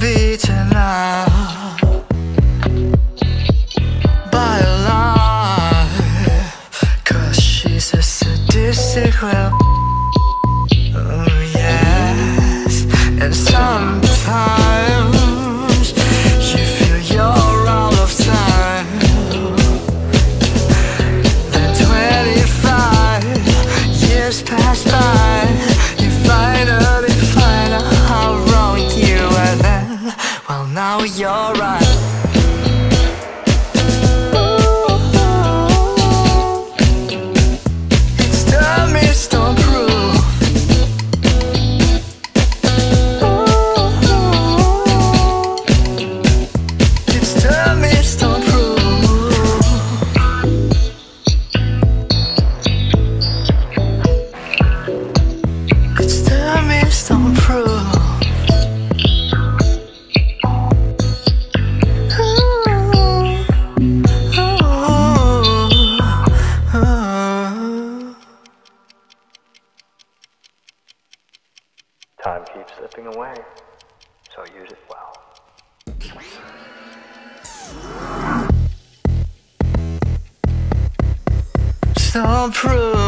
beaten out by a lie, 'cause she's a sadistic little. Oh yes. And sometimes you feel you're out of time. Then 25 years pass by, you finally find out how wrong you were then. Well, now you're right. Time keeps slipping away, so use it well. Don't prove.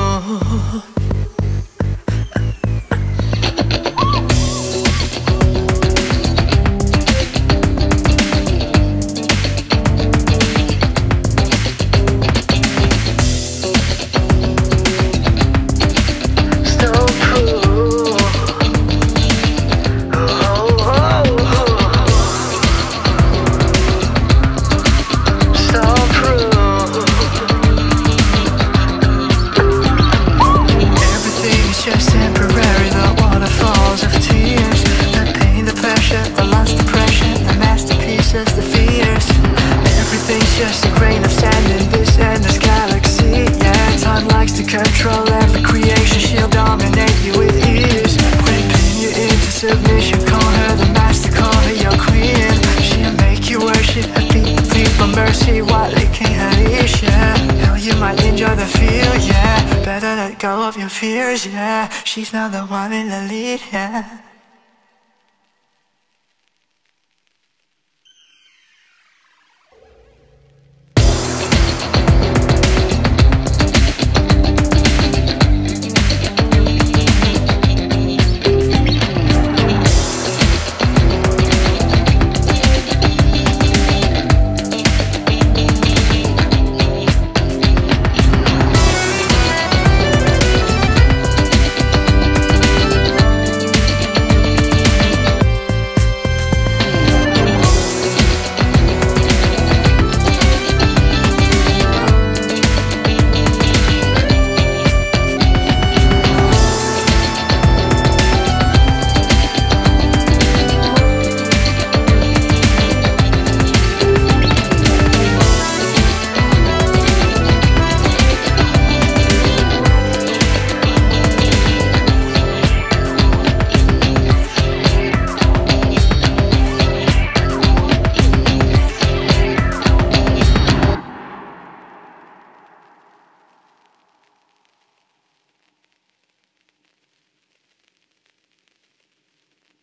Just a grain of sand in this endless galaxy. Yeah, time likes to control every creation. She'll dominate you with ease, whipping you into submission. Call her the master, call her your queen. She'll make you worship her feet, plead for mercy while licking her leash. Yeah, hell, you might enjoy the feel. Yeah, better let go of your fears. Yeah, she's not the one in the lead. Yeah.